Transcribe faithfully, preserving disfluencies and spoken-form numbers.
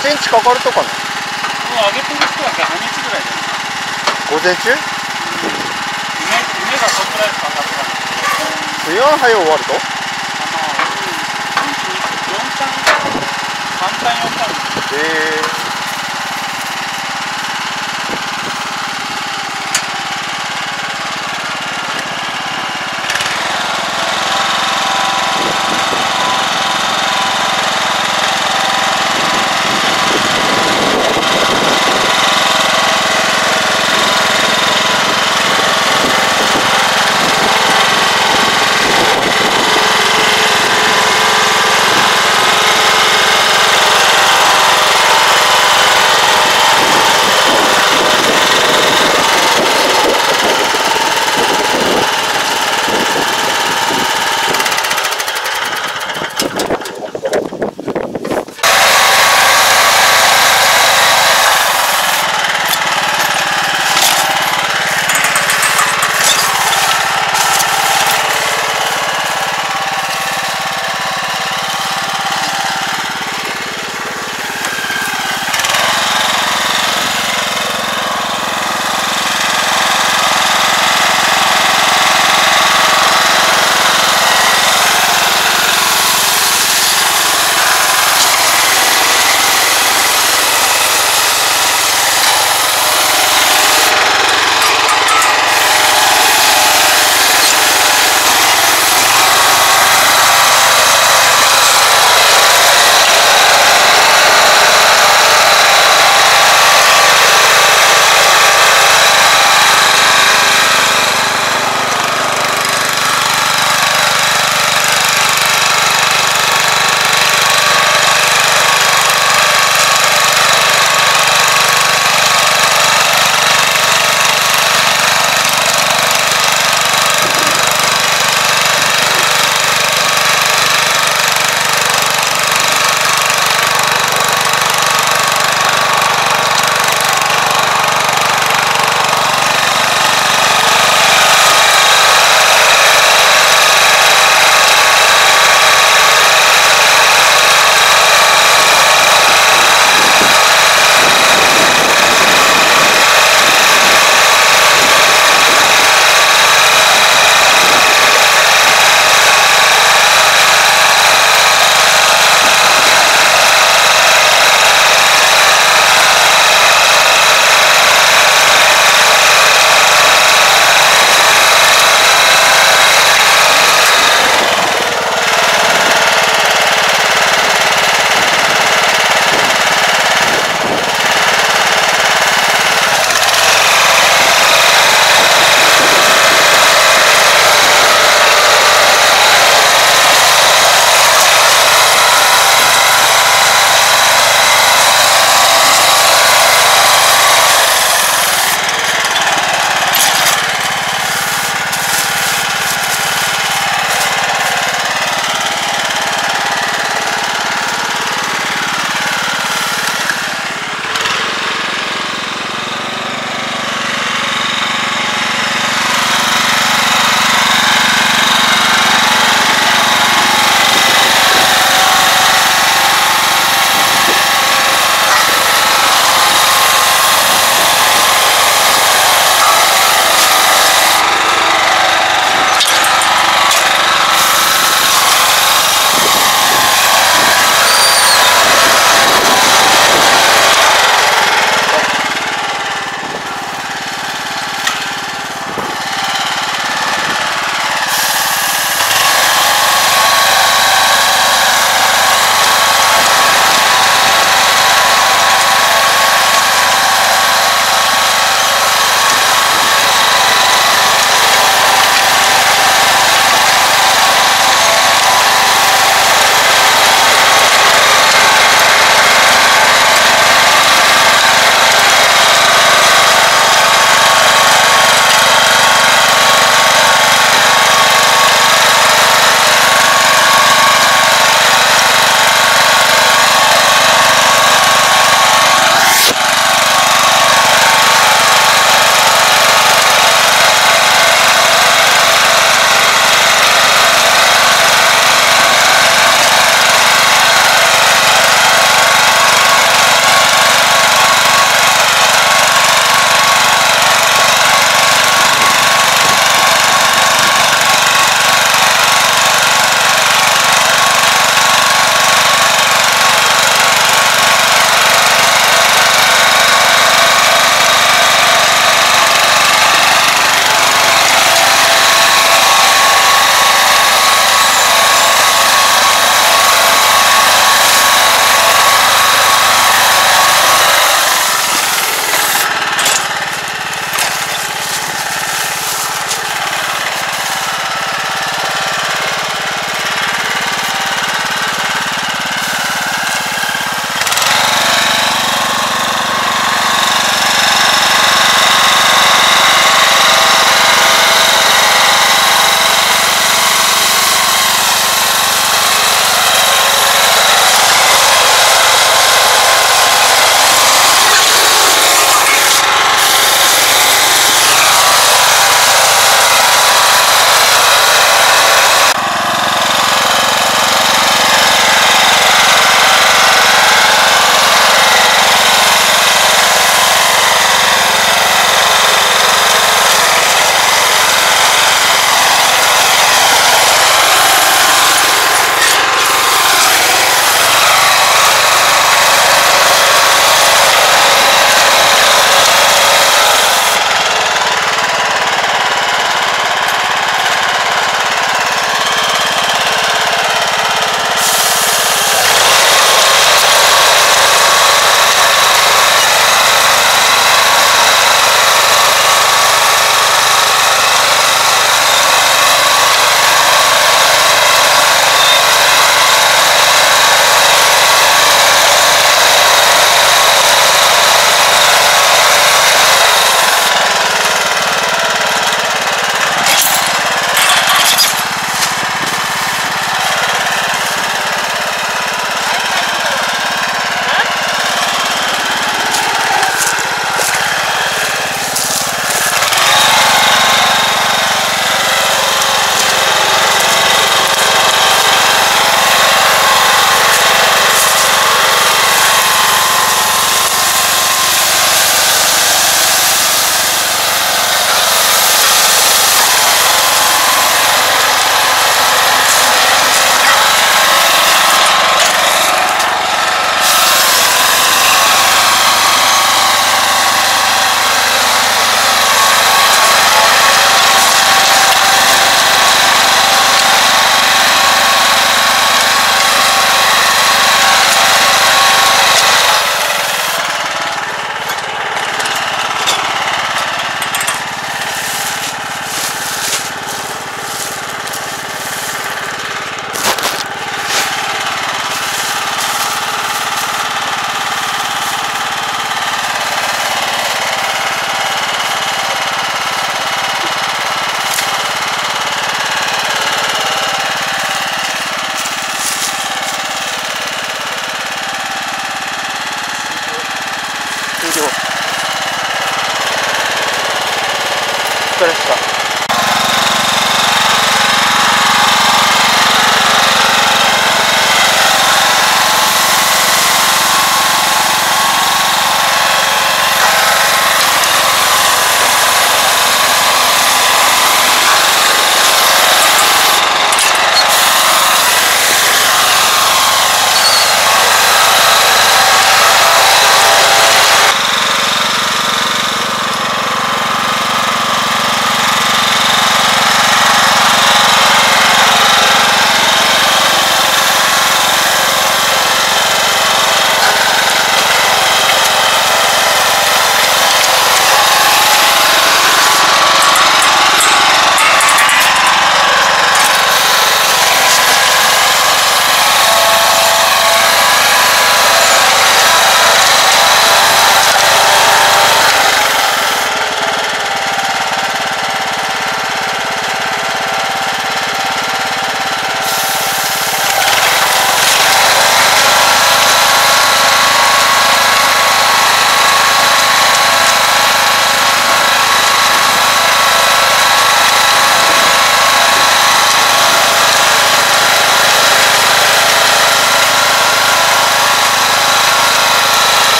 いちにちかかるとかね。もう揚げてる人は半日ぐらいじゃない。午前中？目がそんぐらいかかるから。梅雨は早終わると？あの、よん単、さん単よん単。ええー。